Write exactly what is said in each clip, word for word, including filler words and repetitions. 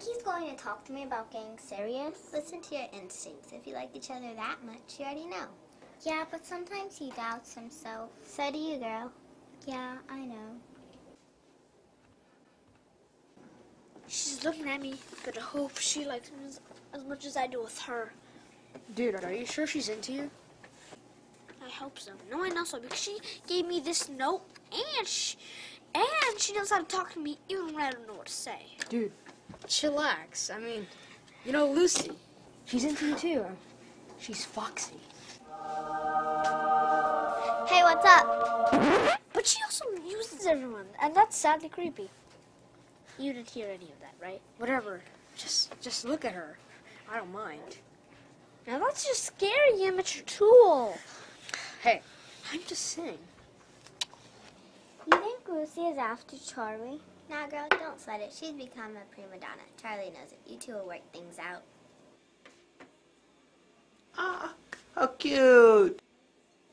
think he's going to talk to me about getting serious. Listen to your instincts. If you like each other that much, you already know. Yeah, but sometimes he doubts himself. So do you, girl. Yeah, I know. She's looking at me, but I hope she likes me as much as I do with her. Dude, are you sure she's into you? I hope so. No, I know so, because she gave me this note, and she, and she knows how to talk to me even when I don't know what to say. Dude, chillax. I mean, you know, Lucy, she's into you too. She's foxy. Hey, what's up? But she also uses everyone, and that's sadly creepy. You didn't hear any of that, right? Whatever. Just, just look at her. I don't mind. Now that's just scary, you amateur tool. Hey, I'm just saying. You think Lucy is after Charlie? Nah, girl, don't sweat it. She's become a prima donna. Charlie knows it. You two will work things out. Ah, how cute.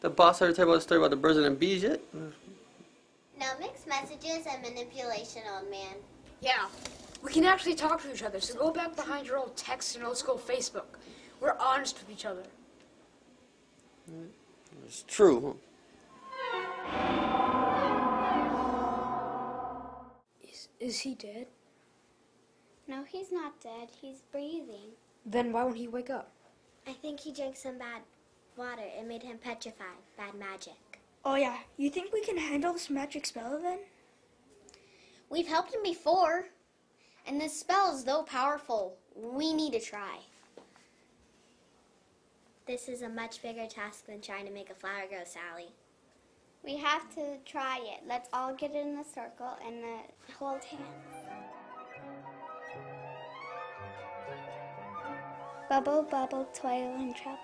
The boss ever tell about the story about the birds and the bees yet? No, mixed messages and manipulation, old man. Yeah, we can actually talk to each other, so go back behind your old texts and old school Facebook. We're honest with each other. Mm. It's true. Is, is he dead? No, he's not dead. He's breathing. Then why won't he wake up? I think he drank some bad water. It made him petrified. Bad magic. Oh, yeah. You think we can handle this magic spell, then? We've helped him before. And this spell is so powerful. We need to try. This is a much bigger task than trying to make a flower grow, Sally. We have to try it. Let's all get in a circle and uh, hold hands. Bubble, bubble, toil and trouble.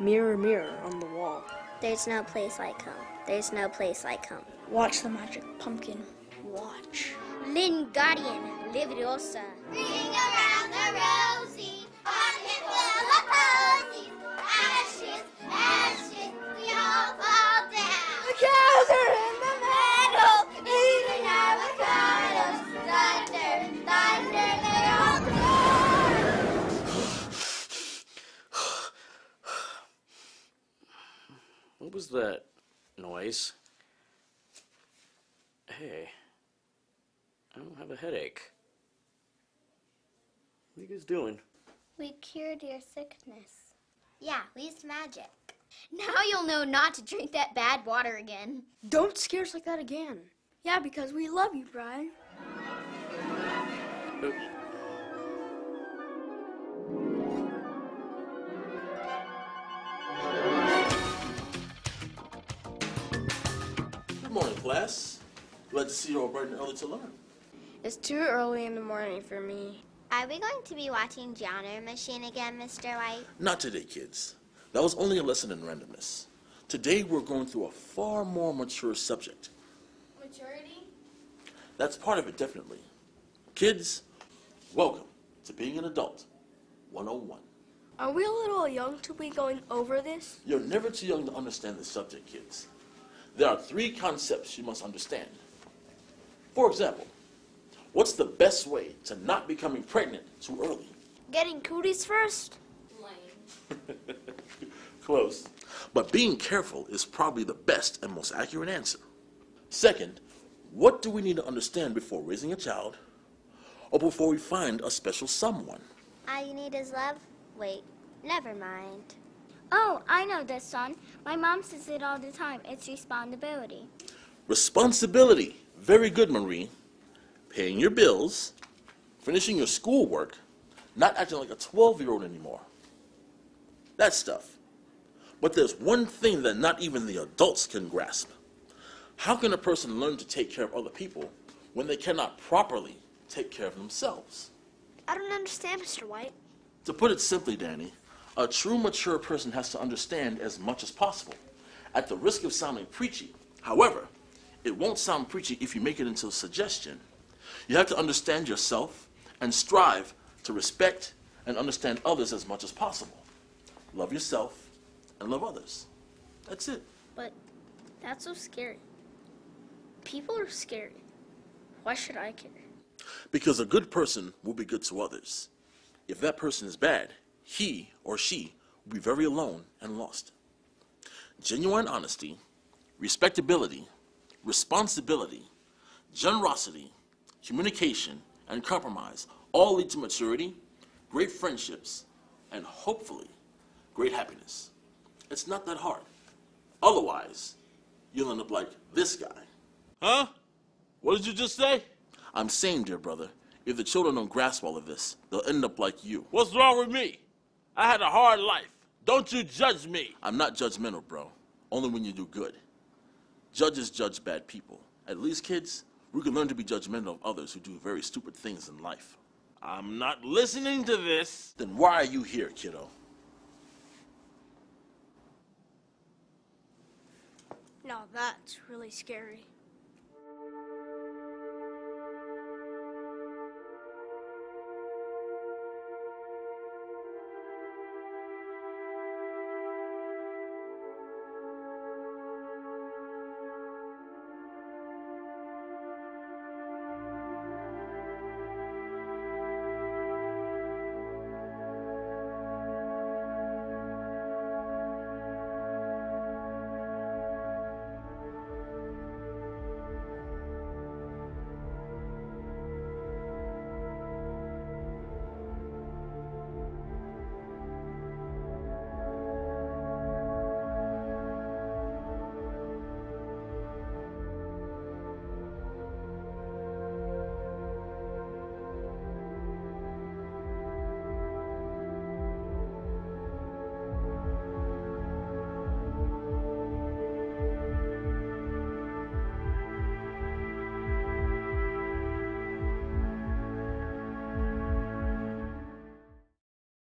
Mirror, mirror on the wall. There's no place like home. There's no place like home. Watch the magic pumpkin. Watch. Lingardian, Liviosa. Ring around the rosy, on it will oppose. Ashes, ashes, we all fall down. The cows are in the meadow, eating avocados. Thunder, thunder, they all burn. What was that noise? Hey, I don't have a headache. What are you guys doing? We cured your sickness. Yeah, we used magic. Now you'll know not to drink that bad water again. Don't scare us like that again. Yeah, because we love you, Brian. Nope. Good morning, class. Glad to see you all bright and early to learn. It's too early in the morning for me. Are we going to be watching Geometry Machine again, Mister White? Not today, kids. That was only a lesson in randomness. Today we're going through a far more mature subject. Maturity? That's part of it, definitely. Kids, welcome to Being an Adult one oh one. Are we a little young to be going over this? You're never too young to understand the subject, kids. There are three concepts you must understand. For example, what's the best way to not becoming pregnant too early? Getting cooties first? Lame. Close. But being careful is probably the best and most accurate answer. Second, what do we need to understand before raising a child or before we find a special someone? All you need is love? Wait, never mind. Oh, I know this one. My mom says it all the time. It's responsibility. Responsibility. Very good, Marie. Paying your bills, finishing your schoolwork, not acting like a twelve-year-old anymore. That stuff. But there's one thing that not even the adults can grasp. How can a person learn to take care of other people when they cannot properly take care of themselves? I don't understand, Mister White. To put it simply, Danny, a true mature person has to understand as much as possible, at the risk of sounding preachy. However, it won't sound preachy if you make it into a suggestion. You have to understand yourself and strive to respect and understand others as much as possible. Love yourself and love others. That's it. But that's so scary. People are scary. Why should I care? because a good person will be good to others. If that person is bad, he or she will be very alone and lost. Genuine honesty, respectability, responsibility, generosity, communication, and compromise all lead to maturity, great friendships, and hopefully great happiness. It's not that hard. Otherwise, you'll end up like this guy. Huh? What did you just say? I'm saying, dear brother, if the children don't grasp all of this, they'll end up like you. What's wrong with me? I had a hard life. Don't you judge me. I'm not judgmental, bro. Only when you do good. Judges judge bad people. At least, kids, we can learn to be judgmental of others who do very stupid things in life. I'm not listening to this. Then why are you here, kiddo? Now that's really scary.